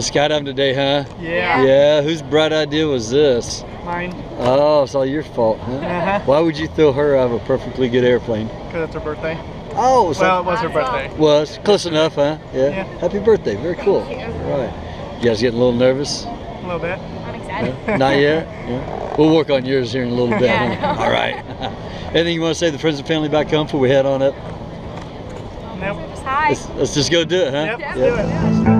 going skydiving today, huh? Yeah. Yeah, whose bright idea was this? Mine. Oh, it's all your fault, huh? Uh-huh. Why would you throw her out of a perfectly good airplane? Because it's her birthday. Oh, so well, it was her birthday. Was close enough, huh? Yeah. Happy birthday. Very cool. Thank you. All right. You guys getting a little nervous? A little bit. I'm excited. Yeah? Not yet? Yeah. We'll work on yours here in a little bit. Yeah, huh? All right. Anything you want to say to the friends and family back home before we head on up? Nope. Let's just go do it, huh? Yep. Let's do it.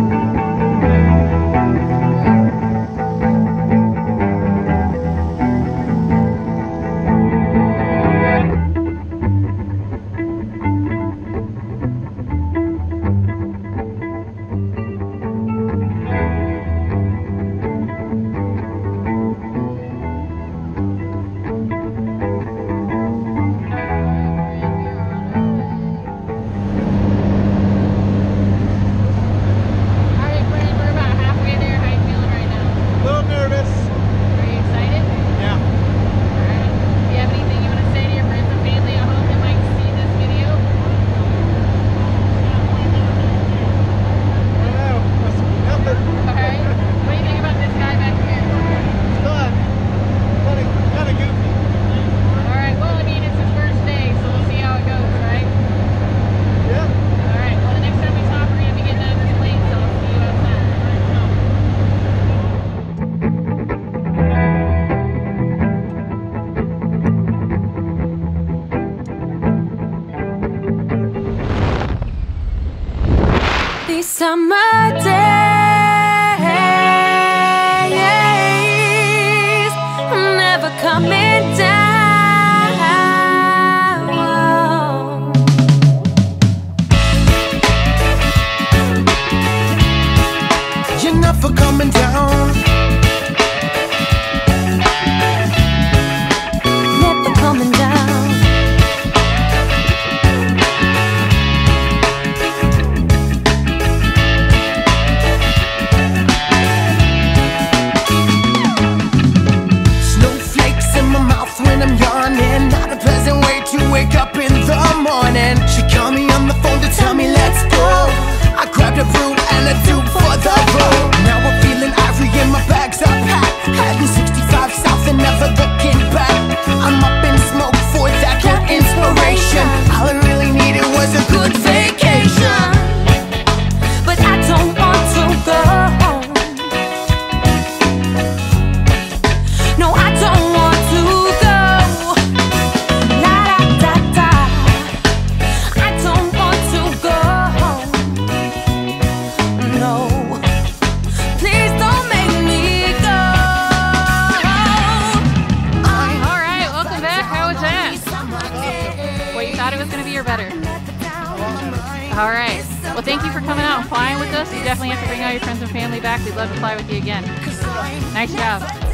Summer days, I'm never coming down. You're never coming down. Never coming down. All right. Well, thank you for coming out and flying with us. You definitely have to bring all your friends and family back. We'd love to fly with you again. Nice job.